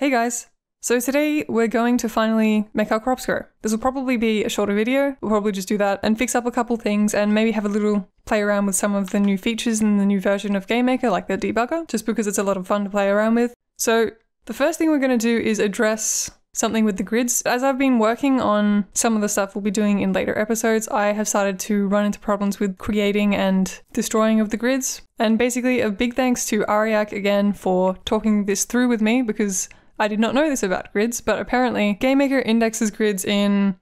Hey guys! So today we're going to finally make our crops grow. This will probably be a shorter video, we'll probably just do that and fix up a couple things and maybe have a little play around with some of the new features in the new version of GameMaker, like the debugger, just because it's a lot of fun to play around with. So the first thing we're going to do is address something with the grids. As I've been working on some of the stuff we'll be doing in later episodes, I have started to run into problems with creating and destroying of the grids. And basically a big thanks to Ariak again for talking this through with me, because I did not know this about grids, but apparently GameMaker indexes grids in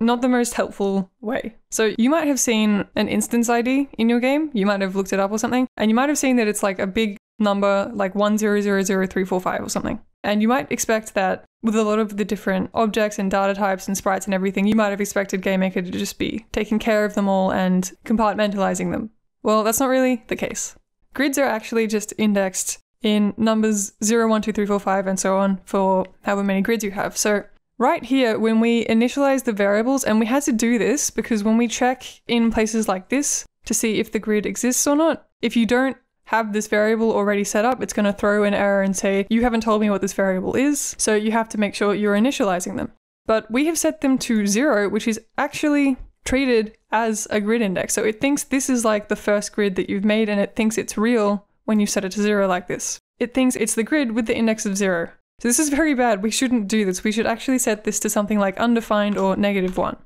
not the most helpful way. So you might have seen an instance ID in your game, you might have looked it up or something, and you might have seen that it's like a big number like 1000345 or something. And you might expect that with a lot of the different objects and data types and sprites and everything, you might have expected GameMaker to just be taking care of them all and compartmentalizing them. Well, that's not really the case. Grids are actually just indexed in numbers 0, 1, 2, 3, 4, 5 and so on for however many grids you have. So right here, when we initialize the variables, and we had to do this because when we check in places like this to see if the grid exists or not, if you don't have this variable already set up, it's going to throw an error and say, you haven't told me what this variable is, so you have to make sure you're initializing them. But we have set them to 0, which is actually treated as a grid index. So it thinks this is like the first grid that you've made, and it thinks it's real when you set it to 0 like this. It thinks it's the grid with the index of 0. So this is very bad. We shouldn't do this. We should actually set this to something like undefined or -1.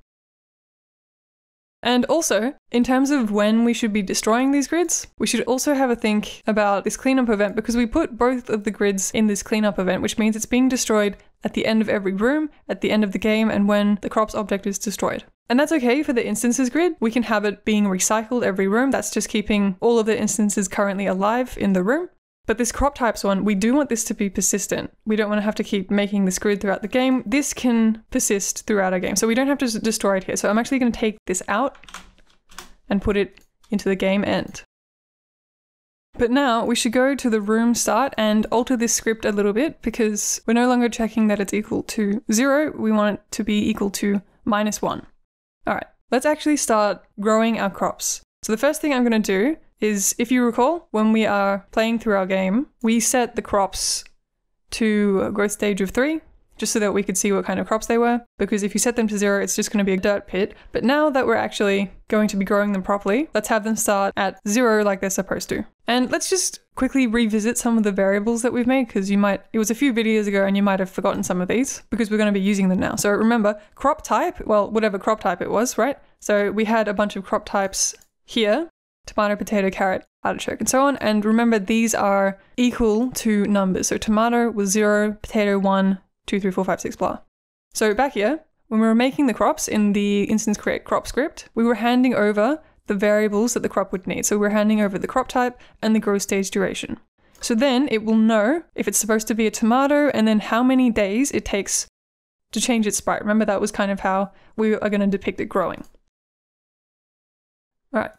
And also, in terms of when we should be destroying these grids, we should also have a think about this cleanup event, because we put both of the grids in this cleanup event, which means it's being destroyed at the end of every room, at the end of the game, and when the crops object is destroyed. And that's okay for the instances grid. We can have it being recycled every room. That's just keeping all of the instances currently alive in the room. But this crop types one, we do want this to be persistent. We don't want to have to keep making this grid throughout the game. This can persist throughout our game, so we don't have to destroy it here. So I'm actually going to take this out and put it into the game end. But now we should go to the room start and alter this script a little bit, because we're no longer checking that it's equal to 0. We want it to be equal to -1. All right, let's actually start growing our crops. So the first thing I'm going to do is, if you recall, when we are playing through our game, we set the crops to a growth stage of 3, just so that we could see what kind of crops they were, because if you set them to 0, it's just going to be a dirt pit. But now that we're actually going to be growing them properly, let's have them start at 0 like they're supposed to. And let's just quickly revisit some of the variables that we've made, because it was a few videos ago and you might have forgotten some of these, because we're going to be using them now. So remember, crop type, well, whatever crop type it was, right? So we had a bunch of crop types here: tomato, potato, carrot, artichoke, and so on. And remember, these are equal to numbers. So tomato was 0, potato 1, 2, 3, 4, 5, 6, blah. So back here, when we were making the crops in the instance create crop script, we were handing over the variables that the crop would need. So we're handing over the crop type and the growth stage duration. So then it will know if it's supposed to be a tomato and then how many days it takes to change its sprite. Remember, that was kind of how we are going to depict it growing. All right.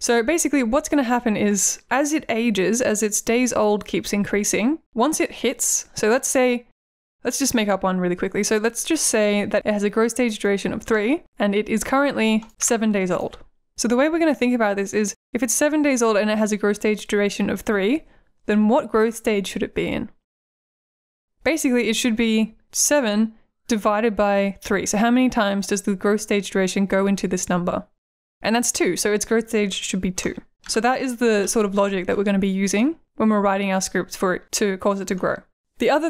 So basically what's going to happen is, as it ages, as its days old keeps increasing, once it hits, so let's just make up one really quickly. So let's just say that it has a growth stage duration of 3 and it is currently 7 days old. So the way we're going to think about this is, if it's 7 days old and it has a growth stage duration of 3, then what growth stage should it be in? Basically, it should be 7 divided by 3. So how many times does the growth stage duration go into this number? And that's 2, so its growth stage should be 2. So that is the sort of logic that we're going to be using when we're writing our scripts for it to cause it to grow. The other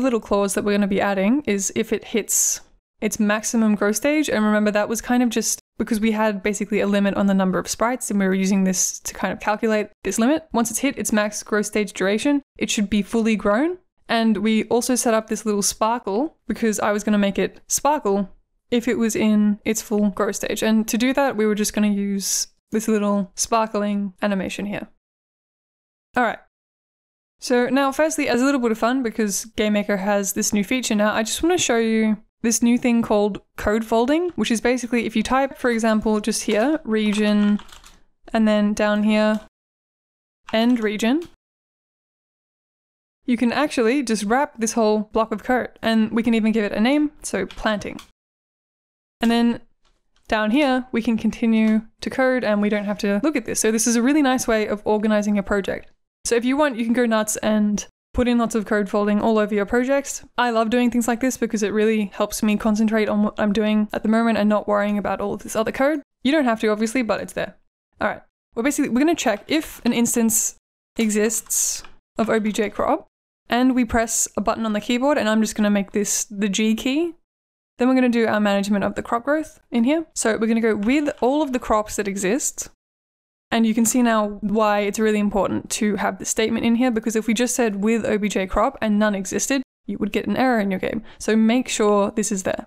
little clause that we're going to be adding is if it hits its maximum growth stage, and remember that was kind of just because we had basically a limit on the number of sprites and we were using this to kind of calculate this limit. Once it's hit its max growth stage duration, it should be fully grown. And we also set up this little sparkle because I was going to make it sparkle if it was in its full growth stage. And to do that, we were just going to use this little sparkling animation here. All right. So now, firstly, as a little bit of fun, because GameMaker has this new feature now, I just want to show you this new thing called code folding, which is basically if you type, for example, just here, region, and then down here, end region, you can actually just wrap this whole block of code. And we can even give it a name, so planting. And then down here, we can continue to code and we don't have to look at this. So this is a really nice way of organizing your project. So if you want, you can go nuts and put in lots of code folding all over your projects. I love doing things like this because it really helps me concentrate on what I'm doing at the moment and not worrying about all of this other code. You don't have to, obviously, but it's there. All right. Well, basically, we're going to check if an instance exists of OBJ crop, and we press a button on the keyboard, and I'm just going to make this the G key. Then we're going to do our management of the crop growth in here. So we're going to go with all of the crops that exist. And you can see now why it's really important to have this statement in here, because if we just said with OBJ crop and none existed, you would get an error in your game. So make sure this is there.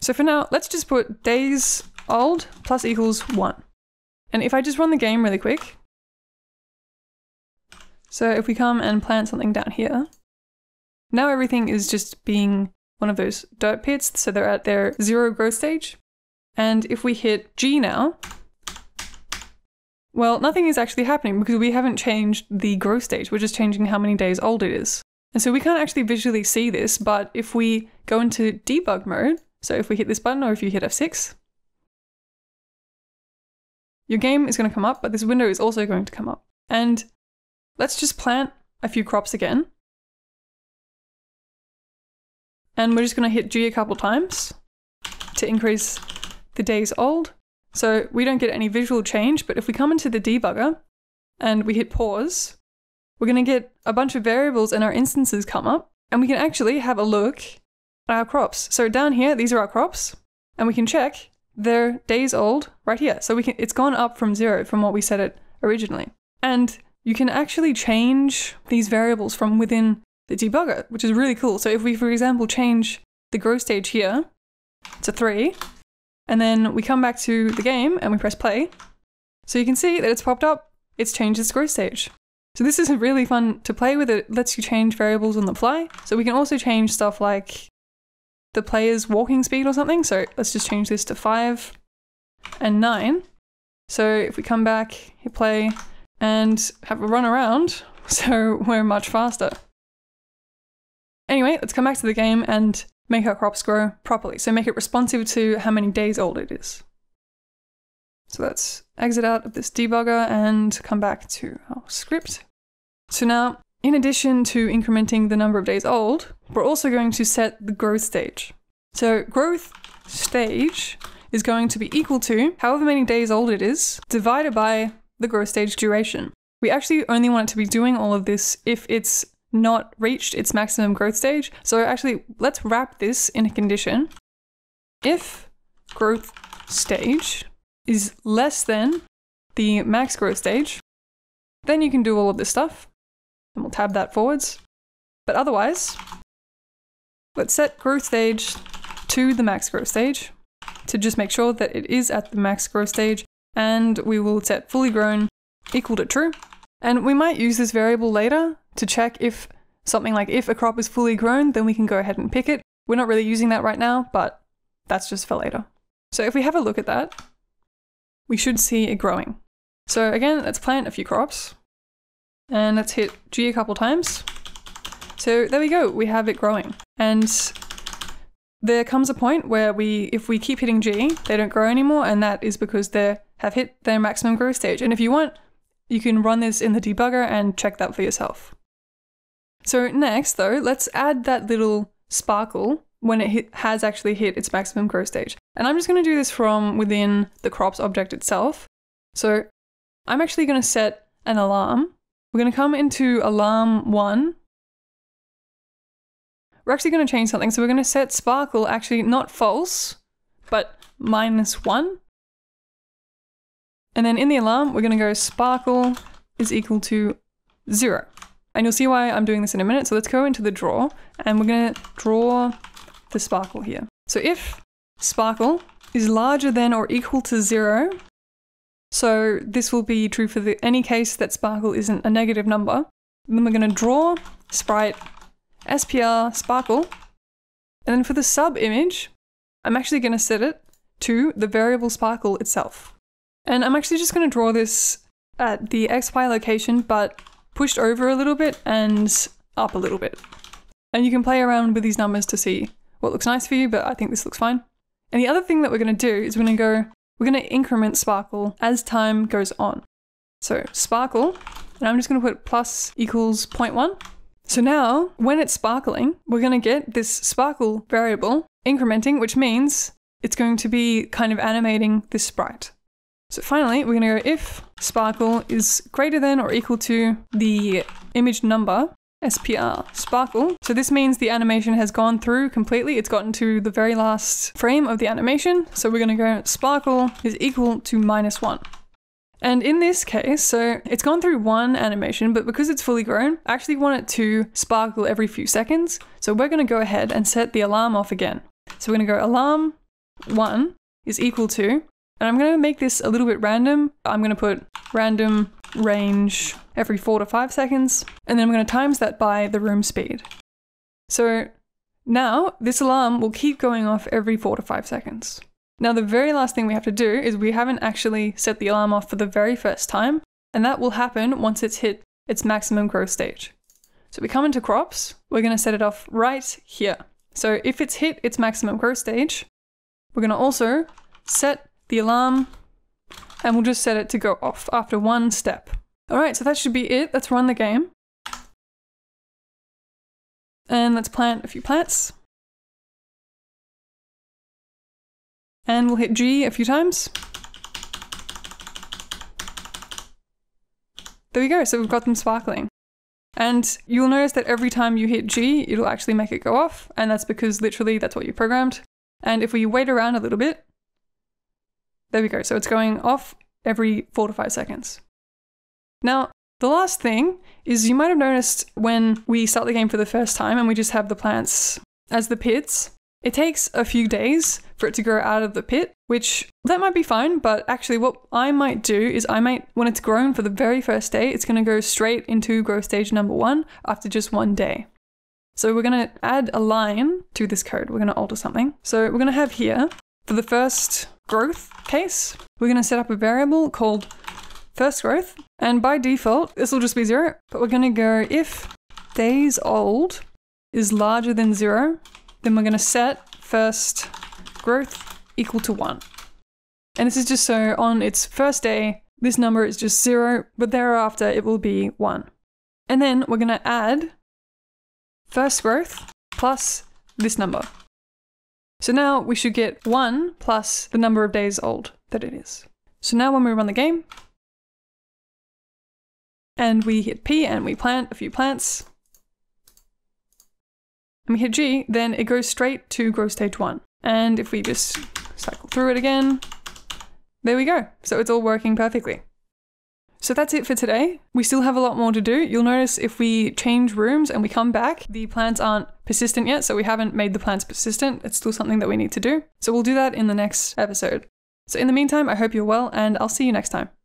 So for now, let's just put days old plus equals 1. And if I just run the game really quick. So if we come and plant something down here, now everything is just being one of those dirt pits. So they're at their 0 growth stage. And if we hit G now, well, nothing is actually happening because we haven't changed the growth stage. We're just changing how many days old it is. And so we can't actually visually see this, but if we go into debug mode, so if we hit this button or if you hit F6, your game is going to come up, but this window is also going to come up. And let's just plant a few crops again. And we're just going to hit G a couple times to increase the days old. So we don't get any visual change, but if we come into the debugger and we hit pause, we're going to get a bunch of variables and our instances come up, and we can actually have a look at our crops. So down here, these are our crops, and we can check their days old right here. So we can, it's gone up from 0 from what we set it originally. And you can actually change these variables from within the debugger, which is really cool. So if we, for example, change the growth stage here to 3, and then we come back to the game and we press play. So you can see that it's popped up, it's changed its growth stage. So this is really fun to play with. It lets you change variables on the fly. So we can also change stuff like the player's walking speed or something. So let's just change this to 5 and 9. So if we come back, hit play and have a run around, so we're much faster. Anyway, let's come back to the game and make our crops grow properly. So make it responsive to how many days old it is. So let's exit out of this debugger and come back to our script. So now, in addition to incrementing the number of days old, we're also going to set the growth stage. So growth stage is going to be equal to however many days old it is divided by the growth stage duration. We actually only want it to be doing all of this if it's not reached its maximum growth stage. So actually, let's wrap this in a condition. If growth stage is less than the max growth stage, then you can do all of this stuff. And we'll tab that forwards. But otherwise, let's set growth stage to the max growth stage to just make sure that it is at the max growth stage. And we will set fully grown equal to true. And we might use this variable later to check if something like if a crop is fully grown, then we can go ahead and pick it. We're not really using that right now, but that's just for later. So if we have a look at that, we should see it growing. So again, let's plant a few crops and let's hit G a couple times. So there we go, we have it growing. And there comes a point where if we keep hitting G, they don't grow anymore. And that is because they have hit their maximum growth stage. And if you want, you can run this in the debugger and check that for yourself. So next though, let's add that little sparkle when it has actually hit its maximum growth stage. And I'm just going to do this from within the crops object itself. So I'm actually going to set an alarm. We're going to come into alarm 1. We're actually going to change something. So we're going to set sparkle actually not false, but -1. And then in the alarm, we're going to go sparkle is equal to 0. And you'll see why I'm doing this in a minute. So let's go into the draw and we're going to draw the sparkle here. So if sparkle is larger than or equal to 0, so this will be true for any case that sparkle isn't a negative number. And then we're going to draw sprite SPR sparkle. And then for the sub image, I'm actually going to set it to the variable sparkle itself. And I'm actually just going to draw this at the XY location, but pushed over a little bit and up a little bit. And you can play around with these numbers to see what looks nice for you, but I think this looks fine. And the other thing that we're going to do is we're going to increment sparkle as time goes on. So sparkle and I'm just going to put plus equals 0.1. So now when it's sparkling, we're going to get this sparkle variable incrementing, which means it's going to be kind of animating this sprite. So finally, we're going to go if sparkle is greater than or equal to the image number, SPR sparkle. So this means the animation has gone through completely. It's gotten to the very last frame of the animation. So we're going to go sparkle is equal to -1. And in this case, so it's gone through one animation, but because it's fully grown, I actually want it to sparkle every few seconds. So we're going to go ahead and set the alarm off again. So we're going to go alarm 1 is equal to, and I'm going to make this a little bit random. I'm going to put random range every 4 to 5 seconds, and then I'm going to times that by the room speed. So now this alarm will keep going off every 4 to 5 seconds. Now the very last thing we have to do is we haven't actually set the alarm off for the very first time, and that will happen once it's hit its maximum growth stage. So we come into crops, we're going to set it off right here. So if it's hit its maximum growth stage, we're going to also set the alarm, and we'll just set it to go off after one step. All right, so that should be it. Let's run the game. And let's plant a few plants. And we'll hit G a few times. There we go, so we've got them sparkling. And you'll notice that every time you hit G, it'll actually make it go off, and that's because literally that's what you programmed. And if we wait around a little bit, there we go, so it's going off every 4 to 5 seconds. Now, the last thing is you might have noticed when we start the game for the first time and we just have the plants as the pits, it takes a few days for it to grow out of the pit, which that might be fine, but actually what I might do is I might, when it's grown for the very first day, it's going to go straight into growth stage number 1 after just 1 day. So we're going to add a line to this code. We're going to alter something. So we're going to have here, for the first growth case, we're going to set up a variable called first growth. And by default, this will just be 0, but we're going to go if days old is larger than 0, then we're going to set first growth equal to 1. And this is just so on its first day, this number is just 0, but thereafter it will be 1. And then we're going to add first growth plus this number. So now we should get 1 plus the number of days old that it is. So now when we run the game and we hit P and we plant a few plants and we hit G, then it goes straight to growth stage 1. And if we just cycle through it again, there we go. So it's all working perfectly. So that's it for today. We still have a lot more to do. You'll notice if we change rooms and we come back, the plants aren't persistent yet, so we haven't made the plants persistent. It's still something that we need to do. So we'll do that in the next episode. So in the meantime, I hope you're well, and I'll see you next time.